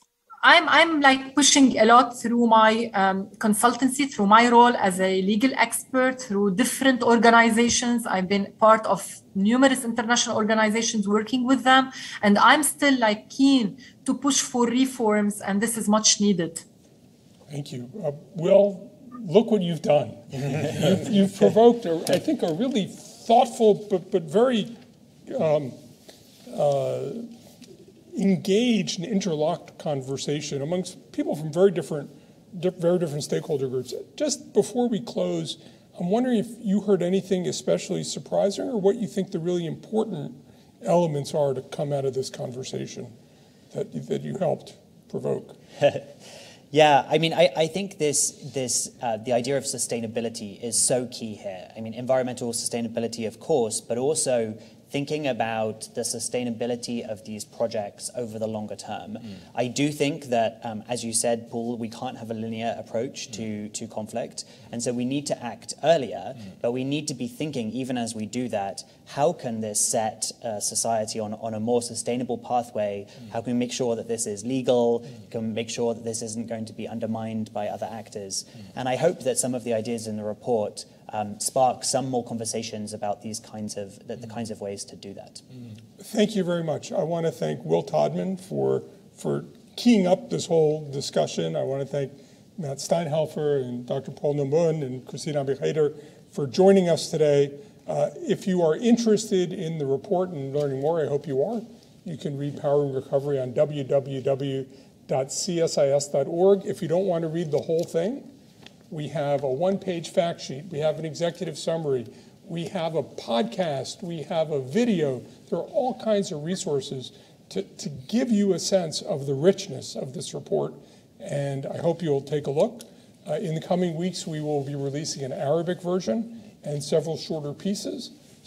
I'm, I'm like pushing a lot through my um, consultancy, through my role as a legal expert, through different organizations. I've been part of numerous international organizations working with them, and I'm still like keen to push for reforms, and this is much needed. Thank you. Uh, Will, look what you've done. you've, you've provoked, a, I think, a really thoughtful but, but very um, uh, engaged and interlocked conversation amongst people from very different, very different stakeholder groups. Just before we close, I'm wondering if you heard anything especially surprising, or what you think the really important elements are to come out of this conversation that you, that you helped provoke. Yeah, I mean, I, I think this, this uh, the idea of sustainability is so key here. I mean, environmental sustainability, of course, but also thinking about the sustainability of these projects over the longer term. Mm. I do think that, um, as you said, Paul, we can't have a linear approach mm. to, to conflict. And so we need to act earlier, mm. but we need to be thinking, even as we do that, how can this set uh, society on, on a more sustainable pathway? Mm. How can we make sure that this is legal? Mm. Can we make sure that this isn't going to be undermined by other actors? Mm. And I hope that some of the ideas in the report Um, spark some more conversations about these kinds of the, the kinds of ways to do that. Thank you very much. I want to thank Will Todman for for keying up this whole discussion. I want to thank Matt Steinhelfer and Doctor Paul Noumba Um and Christina Abi Haidar for joining us today. Uh, if you are interested in the report and learning more, I hope you are. You can read Powering Recovery on w w w dot c s i s dot org. If you don't want to read the whole thing, we have a one-page fact sheet. We have an executive summary. We have a podcast. We have a video. There are all kinds of resources to, to give you a sense of the richness of this report. And I hope you'll take a look. Uh, in the coming weeks, we will be releasing an Arabic version and several shorter pieces.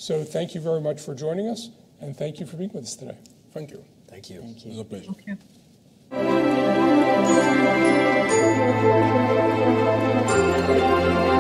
So thank you very much for joining us. And thank you for being with us today. Thank you. Thank you. Thank you. It was a pleasure. Thank you. Thank you.